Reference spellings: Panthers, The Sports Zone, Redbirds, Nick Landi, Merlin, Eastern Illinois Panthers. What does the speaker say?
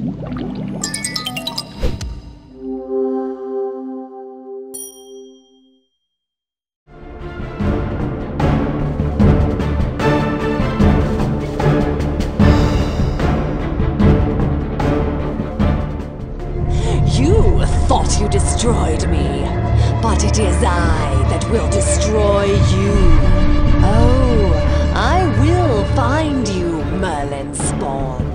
You thought you destroyed me, but it is I that will destroy you. Oh, I will find you, Merlin Spawn.